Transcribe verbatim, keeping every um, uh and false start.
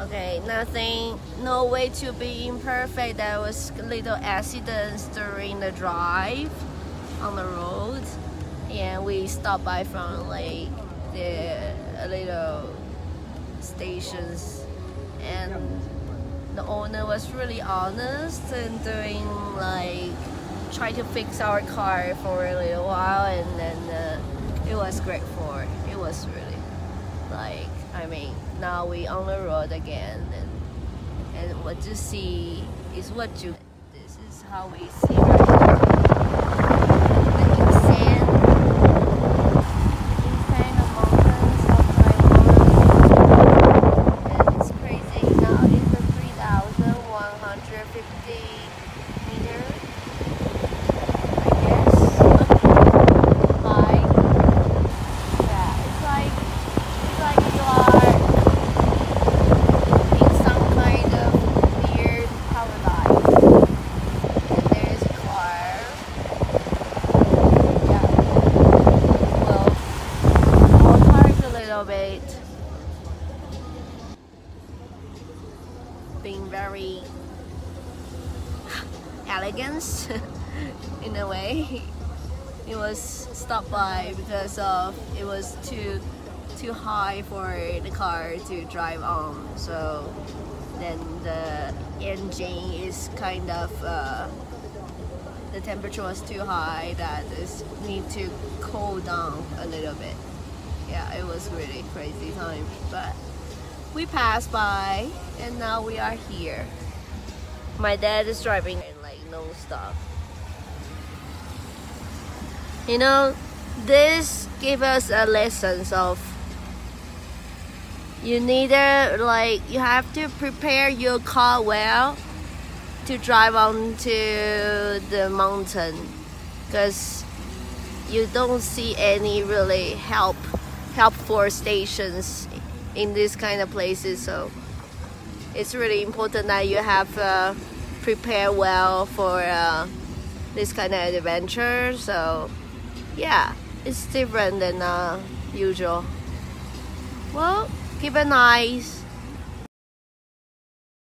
Okay, nothing, no way to be imperfect. There was little accidents during the drive on the road, and we stopped by from like the little stations, and the owner was really honest and doing like try to fix our car for a little while, and then uh, it was great for it. It was really like, I mean, now we on the road again, and and what you see is what you. This is how we see right now. Being very elegant in a way. It was stopped by because of it was too too high for the car to drive on, so then the engine is kind of uh, the temperature was too high that it need to cool down a little bit. Yeah, it was really crazy time, but we passed by, and now we are here. My dad is driving and like non-stop. You know, this gives us a lesson of you neither like you have to prepare your car well to drive onto the mountain, because you don't see any really help helpful stations in this kind of places, so it's really important that you have uh, prepared well for uh, this kind of adventure. So yeah, it's different than uh, usual. Well, keep an eye